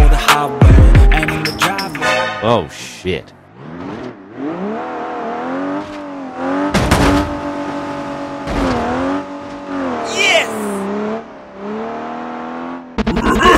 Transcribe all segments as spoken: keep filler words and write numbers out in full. or the highway, and in the driveway. Oh shit. Yes! Hey!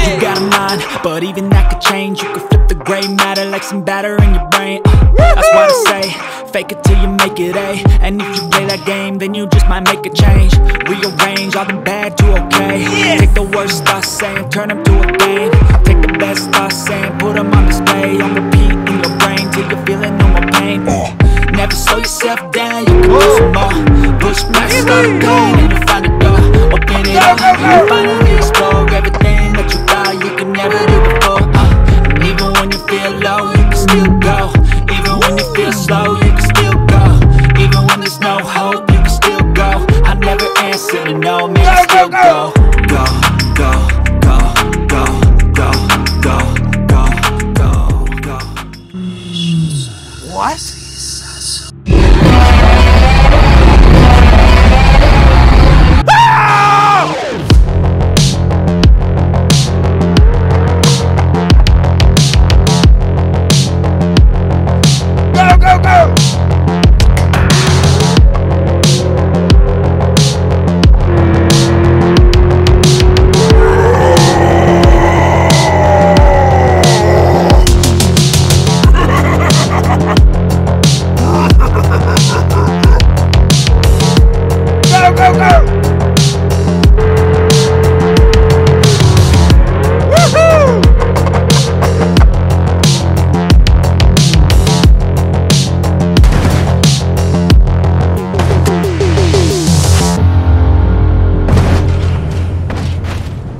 You got a mind, but even that could change. You could flip the gray matter like some batter in your brain. That's what I say, fake it till you make it A. And if you play that game, then you just might make a change. Rearrange all the bad to okay. Yes! Take the worst thoughts saying, turn them to a game. Take the best thoughts saying, put them on display. On repeat in your brain till you're feeling no more pain. Oh. Never slow yourself down, you can do some more. Push back, start going, and you find a door. Open it up, and you finally